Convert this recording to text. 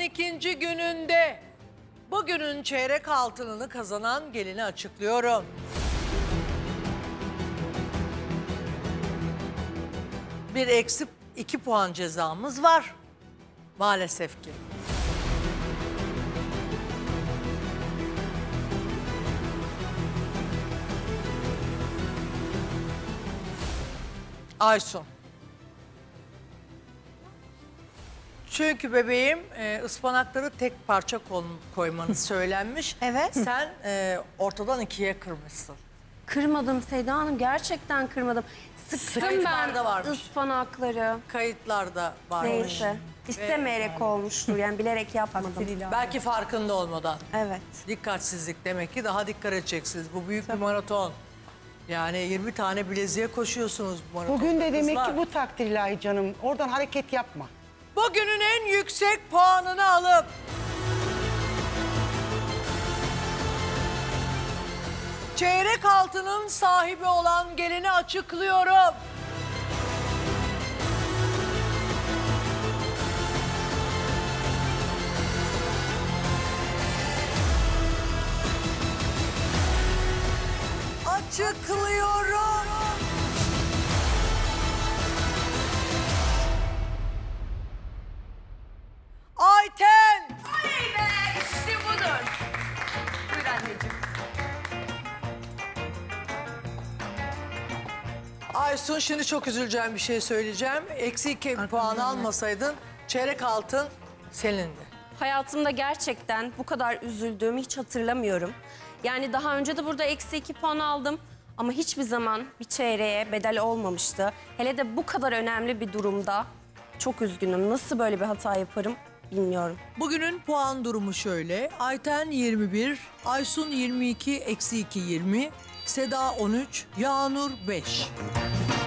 ikinci gününde bugünün çeyrek altınını kazanan gelini açıklıyorum. Bir eksi 2 puan cezamız var maalesef ki. Aysun. Çünkü bebeğim ıspanakları tek parça koymanız söylenmiş. Evet. Sen ortadan ikiye kırmışsın. Kırmadım Seyda Hanım, gerçekten kırmadım. Sıktım ben varmış. Ispanakları. Kayıtlarda varmış. Neyse, istemeyerek olmuştur yani, bilerek yapmadım. Belki farkında olmadan. Evet. Dikkatsizlik demek ki, daha dikkat edeceksiniz. Bu büyük bir maraton. Yani 20 tane bileziğe koşuyorsunuz bu maratonda. Bugün de demek ki bu takdir ilahi canım. Oradan hareket yapma. Bugünün en yüksek puanını alıp çeyrek altının sahibi olan gelini açıklıyorum. Açıklıyorum. Ayten. Oley be, işte budur. Buyur anneciğim. Aysun, şimdi çok üzüleceğim, bir şey söyleyeceğim. Eksi 2 puan almasaydın çeyrek altın senindi. Hayatımda gerçekten bu kadar üzüldüğümü hiç hatırlamıyorum. Yani daha önce de burada eksi 2 puan aldım ama hiçbir zaman bir çeyreğe bedel olmamıştı. Hele de bu kadar önemli bir durumda çok üzgünüm. Nasıl böyle bir hata yaparım bilmiyorum. Bugünün puan durumu şöyle. Ayten 21, Aysun 22, eksi 2 20, Seda 13, Yağnur 5.